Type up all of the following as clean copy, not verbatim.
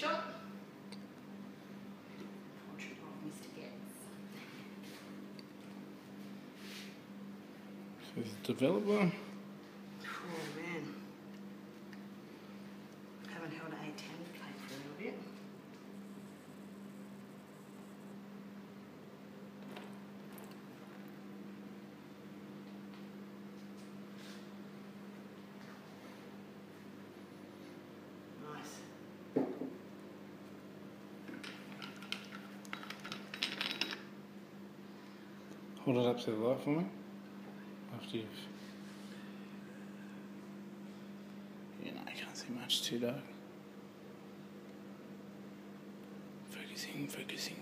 shot. Portrait of Mr. Gates. So is it developer? Hold it up to the light for me. After you've... Yeah, no, I can't see much, too dark. Focusing, focusing.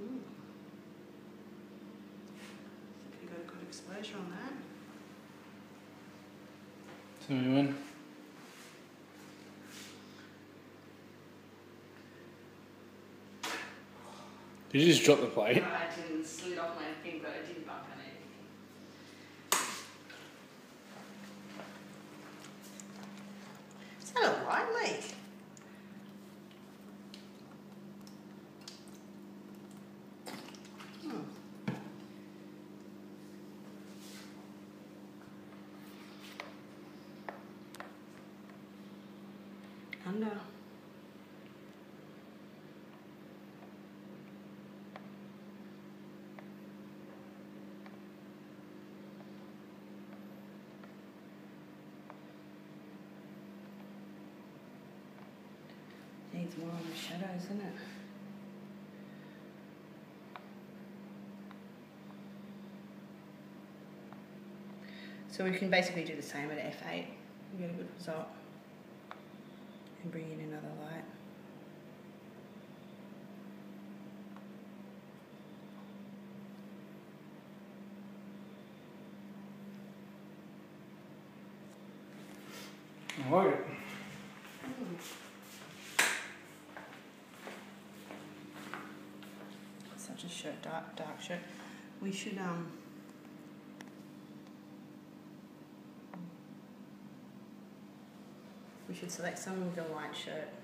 Ooh. I think we got a good exposure on that. So we went. Did you just drop the plate? No, I didn't slid off my thing, but I didn't bump on anything. Is that a wide leg? Under. Needs more on the shadows, isn't it? So we can basically do the same at F8. We get a good result. And bring in another light. I like it. Such a shirt, dark shirt. We should select some with a light shirt.